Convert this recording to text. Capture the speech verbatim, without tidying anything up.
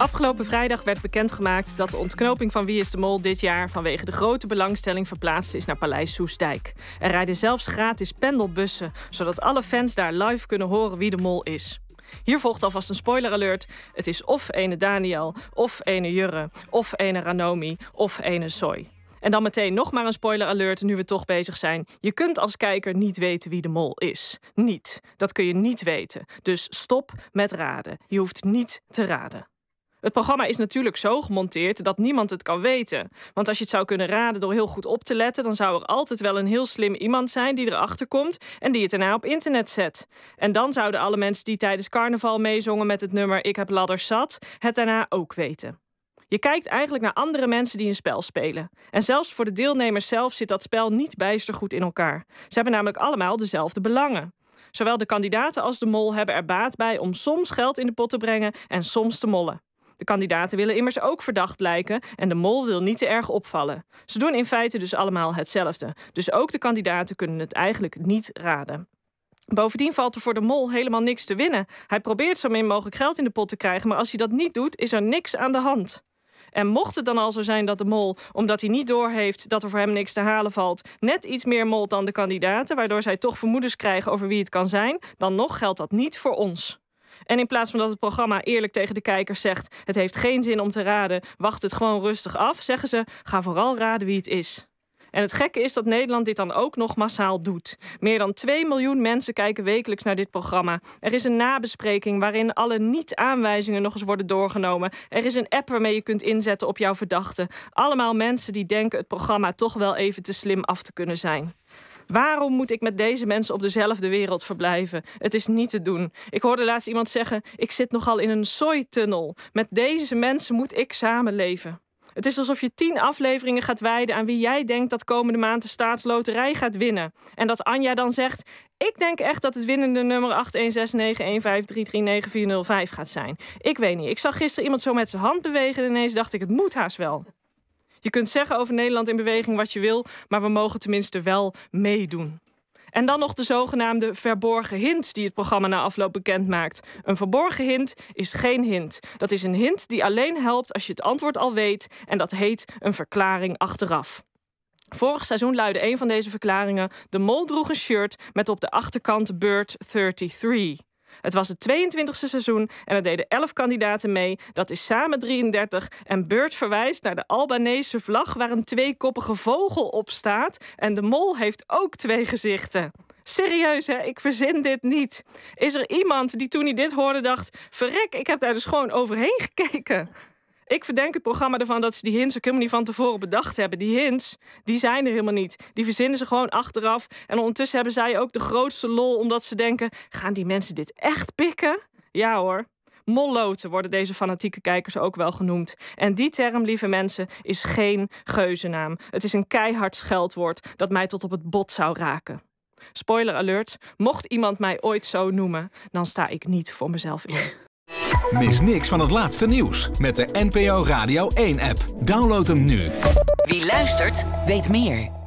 Afgelopen vrijdag werd bekendgemaakt dat de ontknoping van Wie is de Mol dit jaar vanwege de grote belangstelling verplaatst is naar Paleis Soestdijk. Er rijden zelfs gratis pendelbussen, zodat alle fans daar live kunnen horen wie de mol is. Hier volgt alvast een spoiler alert. Het is of ene Daniel, of ene Jurre, of ene Ranomi, of ene Soy. En dan meteen nog maar een spoiler alert, nu we toch bezig zijn. Je kunt als kijker niet weten wie de mol is. Niet. Dat kun je niet weten. Dus stop met raden. Je hoeft niet te raden. Het programma is natuurlijk zo gemonteerd dat niemand het kan weten. Want als je het zou kunnen raden door heel goed op te letten, dan zou er altijd wel een heel slim iemand zijn die erachter komt en die het daarna op internet zet. En dan zouden alle mensen die tijdens carnaval meezongen met het nummer Ik heb ladders zat, het daarna ook weten. Je kijkt eigenlijk naar andere mensen die een spel spelen. En zelfs voor de deelnemers zelf zit dat spel niet bijster goed in elkaar. Ze hebben namelijk allemaal dezelfde belangen. Zowel de kandidaten als de mol hebben er baat bij om soms geld in de pot te brengen en soms te mollen. De kandidaten willen immers ook verdacht lijken en de mol wil niet te erg opvallen. Ze doen in feite dus allemaal hetzelfde. Dus ook de kandidaten kunnen het eigenlijk niet raden. Bovendien valt er voor de mol helemaal niks te winnen. Hij probeert zo min mogelijk geld in de pot te krijgen, maar als hij dat niet doet, is er niks aan de hand. En mocht het dan al zo zijn dat de mol, omdat hij niet doorheeft dat er voor hem niks te halen valt, net iets meer molt dan de kandidaten, waardoor zij toch vermoedens krijgen over wie het kan zijn, dan nog geldt dat niet voor ons. En in plaats van dat het programma eerlijk tegen de kijkers zegt, het heeft geen zin om te raden, wacht het gewoon rustig af, zeggen ze, ga vooral raden wie het is. En het gekke is dat Nederland dit dan ook nog massaal doet. Meer dan twee miljoen mensen kijken wekelijks naar dit programma. Er is een nabespreking waarin alle niet-aanwijzingen nog eens worden doorgenomen. Er is een app waarmee je kunt inzetten op jouw verdachten. Allemaal mensen die denken het programma toch wel even te slim af te kunnen zijn. Waarom moet ik met deze mensen op dezelfde wereld verblijven? Het is niet te doen. Ik hoorde laatst iemand zeggen, ik zit nogal in een soy-tunnel. Met deze mensen moet ik samenleven. Het is alsof je tien afleveringen gaat wijden aan wie jij denkt dat komende maand de staatsloterij gaat winnen. En dat Anja dan zegt, ik denk echt dat het winnende nummer acht een zes negen een vijf drie drie negen vier nul vijf gaat zijn. Ik weet niet, ik zag gisteren iemand zo met zijn hand bewegen en ineens dacht ik, het moet haast wel. Je kunt zeggen over Nederland in beweging wat je wil, maar we mogen tenminste wel meedoen. En dan nog de zogenaamde verborgen hint die het programma na afloop bekend maakt. Een verborgen hint is geen hint. Dat is een hint die alleen helpt als je het antwoord al weet, en dat heet een verklaring achteraf. Vorig seizoen luidde een van deze verklaringen: de mol droeg een shirt met op de achterkant Bird drieëndertig. Het was het tweeëntwintigste seizoen en er deden elf kandidaten mee. Dat is samen drieëndertig. En Bird verwijst naar de Albanese vlag waar een tweekoppige vogel op staat. En de mol heeft ook twee gezichten. Serieus, hè? Ik verzin dit niet. Is er iemand die toen hij dit hoorde dacht, verrek, ik heb daar dus gewoon overheen gekeken. Ik verdenk het programma ervan dat ze die hints ook helemaal niet van tevoren bedacht hebben. Die hints, die zijn er helemaal niet. Die verzinnen ze gewoon achteraf. En ondertussen hebben zij ook de grootste lol omdat ze denken, gaan die mensen dit echt pikken? Ja hoor. Molloten worden deze fanatieke kijkers ook wel genoemd. En die term, lieve mensen, is geen geuzennaam. Het is een keihard scheldwoord dat mij tot op het bot zou raken. Spoiler alert, mocht iemand mij ooit zo noemen, dan sta ik niet voor mezelf in. Mis niks van het laatste nieuws met de N P O Radio één app. Download hem nu. Wie luistert, weet meer.